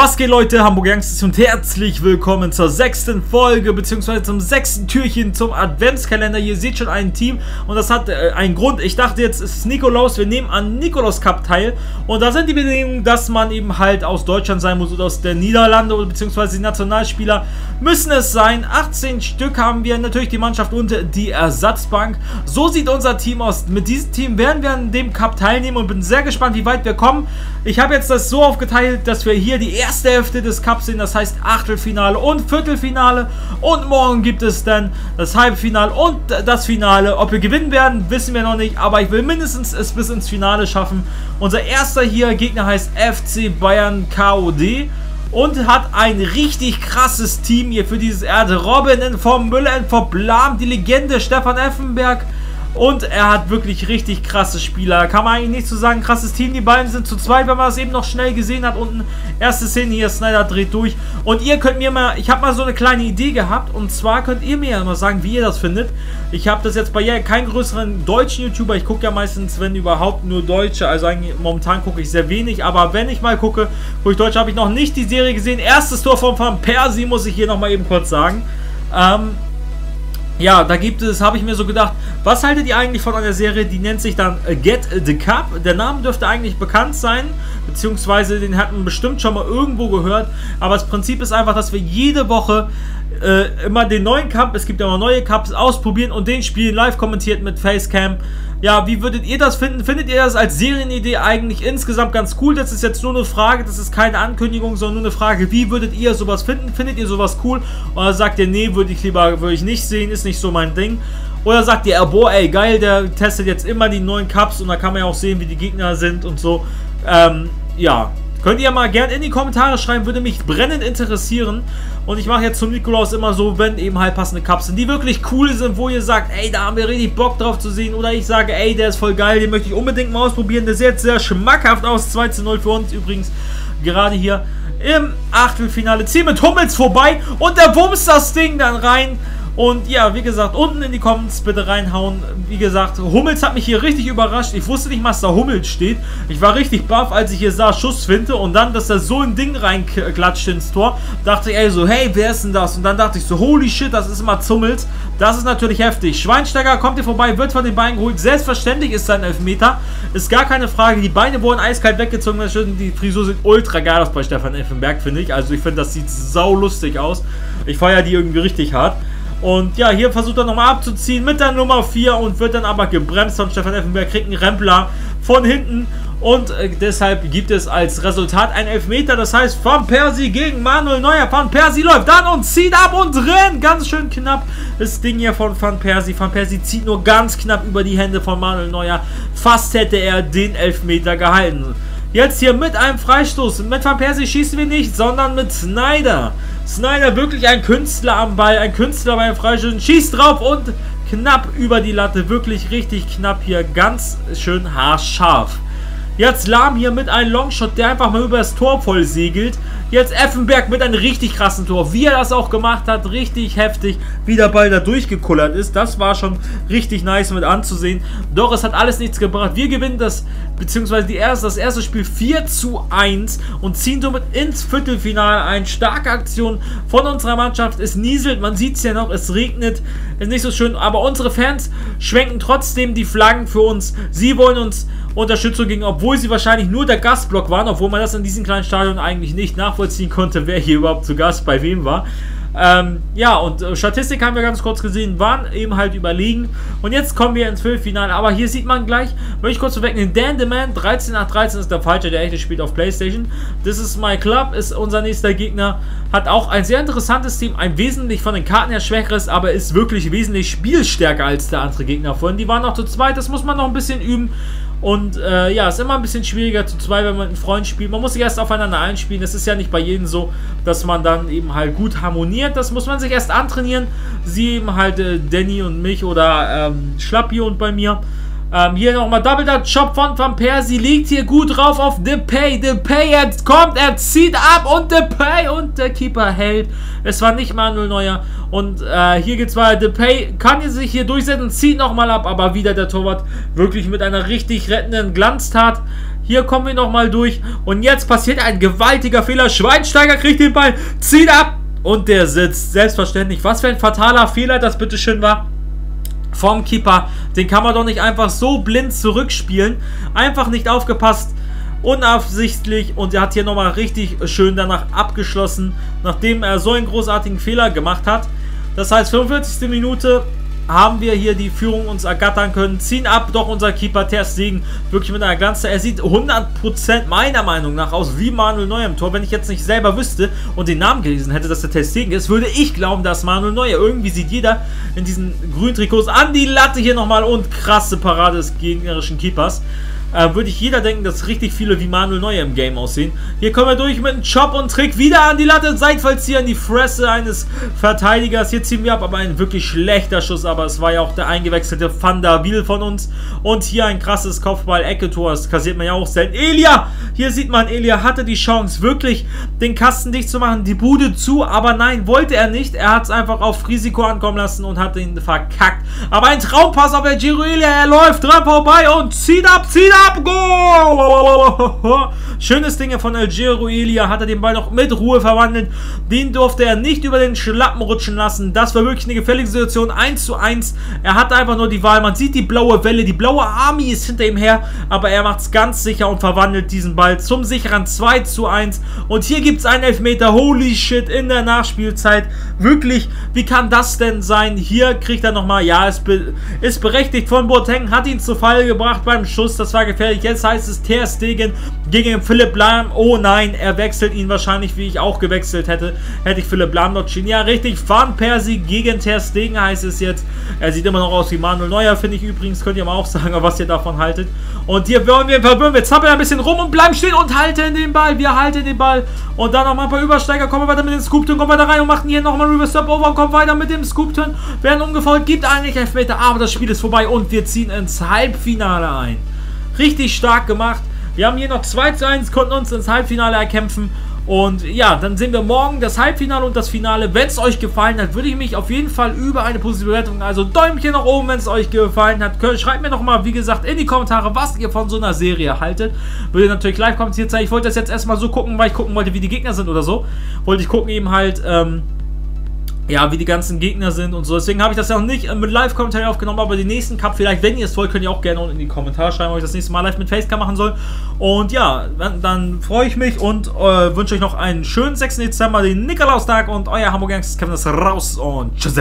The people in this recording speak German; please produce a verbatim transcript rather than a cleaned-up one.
Was geht, Leute? Hamburg Gangsters und herzlich willkommen zur sechsten Folge bzw. zum sechsten Türchen zum Adventskalender. Ihr seht schon ein Team und das hat äh, einen Grund. Ich dachte jetzt, es ist Nikolaus, wir nehmen an Nikolaus Cup teil und da sind die Bedingungen, dass man eben halt aus Deutschland sein muss oder aus der Niederlande bzw. die Nationalspieler müssen es sein. achtzehn Stück haben wir, natürlich die Mannschaft und die Ersatzbank. So sieht unser Team aus. Mit diesem Team werden wir an dem Cup teilnehmen und bin sehr gespannt, wie weit wir kommen. Ich habe jetzt das so aufgeteilt, dass wir hier die erste Erste Hälfte des Cups sind, das heißt Achtelfinale und Viertelfinale, und morgen gibt es dann das Halbfinale und das Finale. Ob wir gewinnen werden, wissen wir noch nicht, aber ich will mindestens es bis ins Finale schaffen. Unser erster hier Gegner heißt F C Bayern K O D und hat ein richtig krasses Team hier für dieses Erde. Robin N V, Müller N V, Lahm, die Legende Stefan Effenberg. Und er hat wirklich richtig krasse Spieler. Kann man eigentlich nichts zu sagen. Krasses Team. Die beiden sind zu zweit, wenn man das eben noch schnell gesehen hat. Unten erste Szene hier. Sneijder dreht durch. Und ihr könnt mir mal... Ich habe mal so eine kleine Idee gehabt. Und zwar könnt ihr mir ja mal sagen, wie ihr das findet. Ich habe das jetzt bei ja keinen größeren deutschen YouTuber. Ich gucke ja meistens, wenn überhaupt, nur Deutsche. Also eigentlich momentan gucke ich sehr wenig. Aber wenn ich mal gucke, wo ich Deutsche, habe ich noch nicht die Serie gesehen. Erstes Tor von Van Persie, muss ich hier nochmal eben kurz sagen. Ähm... Ja, da gibt es, habe ich mir so gedacht, was haltet ihr eigentlich von einer Serie, die nennt sich dann Get the Cup? Der Name dürfte eigentlich bekannt sein, beziehungsweise den hat man bestimmt schon mal irgendwo gehört. Aber das Prinzip ist einfach, dass wir jede Woche äh, immer den neuen Cup, es gibt ja immer neue Cups, ausprobieren und den spielen, live kommentiert mit Facecam. Ja, wie würdet ihr das finden? Findet ihr das als Serienidee eigentlich insgesamt ganz cool? Das ist jetzt nur eine Frage, das ist keine Ankündigung, sondern nur eine Frage, wie würdet ihr sowas finden? Findet ihr sowas cool? Oder sagt ihr, nee, würde ich lieber, würde ich nicht sehen, ist nicht so mein Ding? Oder sagt ihr, boah, ey, geil, der testet jetzt immer die neuen Cups und da kann man ja auch sehen, wie die Gegner sind und so. Ähm, ja, könnt ihr mal gerne in die Kommentare schreiben, würde mich brennend interessieren. Und ich mache jetzt zum Nikolaus immer so, wenn eben halt passende Cups sind, die wirklich cool sind, wo ihr sagt, ey, da haben wir richtig Bock drauf zu sehen. Oder ich sage, ey, der ist voll geil, den möchte ich unbedingt mal ausprobieren. Der sieht jetzt sehr schmackhaft aus, zwei zu null für uns übrigens. Gerade hier im Achtelfinale. Zieh mit Hummels vorbei und der wumst das Ding dann rein. Und ja, wie gesagt, unten in die Comments bitte reinhauen. Wie gesagt, Hummels hat mich hier richtig überrascht. Ich wusste nicht, was da Hummels steht. Ich war richtig baff, als ich hier sah, Schussfinte. Und dann, dass er so ein Ding reinklatscht ins Tor, dachte ich, ey, so, hey, wer ist denn das? Und dann dachte ich so, holy shit, das ist immer Hummels. Das ist natürlich heftig. Schweinsteiger kommt hier vorbei, wird von den Beinen geholt. Selbstverständlich ist sein Elfmeter. Ist gar keine Frage. Die Beine wurden eiskalt weggezogen. Die Frisur sieht ultra geil aus bei Stefan Effenberg, finde ich. Also ich finde, das sieht sau lustig aus. Ich feiere die irgendwie richtig hart. Und ja, hier versucht er nochmal abzuziehen mit der Nummer vier und wird dann aber gebremst von Stefan Effenberg, kriegt einen Rempler von hinten. Und äh, deshalb gibt es als Resultat einen Elfmeter, das heißt Van Persie gegen Manuel Neuer. Van Persie läuft dann und zieht ab und drin. Ganz schön knapp das Ding hier von Van Persie. Van Persie zieht nur ganz knapp über die Hände von Manuel Neuer. Fast hätte er den Elfmeter gehalten. Jetzt hier mit einem Freistoß. Mit Van Persie schießen wir nicht, sondern mit Sneijder. Sneijder wirklich ein Künstler am Ball. Ein Künstler beim Freistoß. Schießt drauf und knapp über die Latte. Wirklich richtig knapp hier. Ganz schön haarscharf. Jetzt Lahm hier mit einem Longshot, der einfach mal über das Tor voll segelt. Jetzt Effenberg mit einem richtig krassen Tor. Wie er das auch gemacht hat, richtig heftig, wie der Ball da durchgekullert ist. Das war schon richtig nice mit anzusehen. Doch es hat alles nichts gebracht. Wir gewinnen das, beziehungsweise die erste, das erste Spiel vier zu eins und ziehen somit ins Viertelfinale ein. Starke Aktion von unserer Mannschaft. Es nieselt, man sieht es ja noch, es regnet. Ist nicht so schön, aber unsere Fans schwenken trotzdem die Flaggen für uns. Sie wollen uns Unterstützung geben, obwohl sie wahrscheinlich nur der Gastblock waren, obwohl man das in diesem kleinen Stadion eigentlich nicht nachvollziehen konnte, wer hier überhaupt zu Gast bei wem war. Ähm, ja, und äh, Statistik haben wir ganz kurz gesehen, waren eben halt überlegen. Und jetzt kommen wir ins Viertelfinale. Aber hier sieht man gleich, möchte ich kurz vorwegnehmen, Dan the Man, dreizehn nach dreizehn ist der falsche, der echte spielt auf PlayStation. This is my club ist unser nächster Gegner. Hat auch ein sehr interessantes Team, ein wesentlich von den Karten her schwächeres, aber ist wirklich wesentlich spielstärker als der andere Gegner vorhin. Die waren noch zu zweit, das muss man noch ein bisschen üben. Und äh, ja, ist immer ein bisschen schwieriger zu zwei, wenn man mit einem Freund spielt. Man muss sich erst aufeinander einspielen. Das ist ja nicht bei jedem so, dass man dann eben halt gut harmoniert. Das muss man sich erst antrainieren. Sie eben halt äh, Danny und mich oder ähm, Schlappi und bei mir. Ähm, hier nochmal Double Dutch Shop von Van Persie. Liegt hier gut drauf auf DePay. DePay, er kommt, er zieht ab und DePay und der Keeper hält. Es war nicht Manuel Neuer. Und äh, hier geht's weiter. DePay kann sich hier durchsetzen, zieht nochmal ab, aber wieder der Torwart wirklich mit einer richtig rettenden Glanztat. Hier kommen wir nochmal durch. Und jetzt passiert ein gewaltiger Fehler. Schweinsteiger kriegt den Ball, zieht ab. Und der sitzt. Selbstverständlich. Was für ein fataler Fehler das bitteschön war. Vom Keeper. Den kann man doch nicht einfach so blind zurückspielen. Einfach nicht aufgepasst. Unabsichtlich, und er hat hier nochmal richtig schön danach abgeschlossen, nachdem er so einen großartigen Fehler gemacht hat. Das heißt, fünfundvierzigste Minute haben wir hier die Führung uns ergattern können, ziehen ab, doch unser Keeper Ter Stegen wirklich mit einer Glanze. Er sieht hundert Prozent meiner Meinung nach aus wie Manuel Neuer im Tor. Wenn ich jetzt nicht selber wüsste und den Namen gelesen hätte, dass der Ter Stegen ist, würde ich glauben, dass Manuel Neuer. Irgendwie sieht jeder in diesen grünen Trikots an die Latte hier nochmal, und krasse Parade des gegnerischen Keepers. Äh, würde ich jeder denken, dass richtig viele wie Manuel Neuer im Game aussehen. Hier kommen wir durch mit einem Chop und Trick. Wieder an die Latte, seitfalls hier in die Fresse eines Verteidigers. Hier ziehen wir ab, aber ein wirklich schlechter Schuss. Aber es war ja auch der eingewechselte Van der Wiel von uns. Und hier ein krasses Kopfball-Ecke-Tor. Das kassiert man ja auch selten. Elia! Hier sieht man, Elia hatte die Chance, wirklich den Kasten dicht zu machen, die Bude zu. Aber nein, wollte er nicht. Er hat es einfach auf Risiko ankommen lassen und hat ihn verkackt. Aber ein Traumpass auf El Giro Elia. Er läuft dran vorbei und zieht ab, zieht ab. Ab, Goal! Schönes Ding von El Giro Elia, hat er den Ball noch mit Ruhe verwandelt. Den durfte er nicht über den Schlappen rutschen lassen. Das war wirklich eine gefährliche Situation, eins zu eins. Er hatte einfach nur die Wahl, man sieht die blaue Welle, die blaue Army ist hinter ihm her, aber er macht es ganz sicher und verwandelt diesen Ball zum sicheren zwei zu eins. Und hier gibt es einen Elfmeter, holy shit, in der Nachspielzeit. Wirklich, wie kann das denn sein? Hier kriegt er nochmal, ja, es be ist berechtigt von Boateng, hat ihn zu Fall gebracht beim Schuss, das war gefährlich. Jetzt heißt es Ter Stegen gegen Philipp Lahm. Oh nein, er wechselt ihn wahrscheinlich, wie ich auch gewechselt hätte. Hätte ich Philipp Lahm dort stehen. Ja, richtig. Van Persie gegen Ter Stegen heißt es jetzt. Er sieht immer noch aus wie Manuel Neuer, finde ich übrigens. Könnt ihr mal auch sagen, was ihr davon haltet. Und hier wollen wir verwirren. Wir zappeln ein bisschen rum und bleiben stehen und halten den Ball. Wir halten den Ball. Und dann nochmal ein paar Übersteiger. Kommen wir weiter mit dem Scoop-Turn. Kommen wir da rein und machen hier nochmal Reverse Stop Over. Und kommen weiter mit dem Scoop-Turn. Werden umgefault. Gibt eigentlich Elfmeter. Aber das Spiel ist vorbei und wir ziehen ins Halbfinale ein. Richtig stark gemacht. Wir haben hier noch zwei zu eins, konnten uns ins Halbfinale erkämpfen. Und ja, dann sehen wir morgen das Halbfinale und das Finale. Wenn es euch gefallen hat, würde ich mich auf jeden Fall über eine positive Bewertung, also Däumchen nach oben, wenn es euch gefallen hat. Schreibt mir nochmal, wie gesagt, in die Kommentare, was ihr von so einer Serie haltet. Würde natürlich live kommentiert sein. Ich wollte das jetzt erstmal so gucken, weil ich gucken wollte, wie die Gegner sind oder so. Wollte ich gucken eben halt, ähm... ja, wie die ganzen Gegner sind und so. Deswegen habe ich das ja noch nicht mit Live-Kommentaren aufgenommen, aber den nächsten Cup vielleicht, wenn ihr es wollt, könnt ihr auch gerne unten in die Kommentare schreiben, ob ich das nächste Mal live mit Facecam machen soll. Und ja, dann, dann freue ich mich und äh, wünsche euch noch einen schönen sechsten Dezember, den Nikolaustag, und euer Hamburg Gangsters Kevin ist raus und tschüss.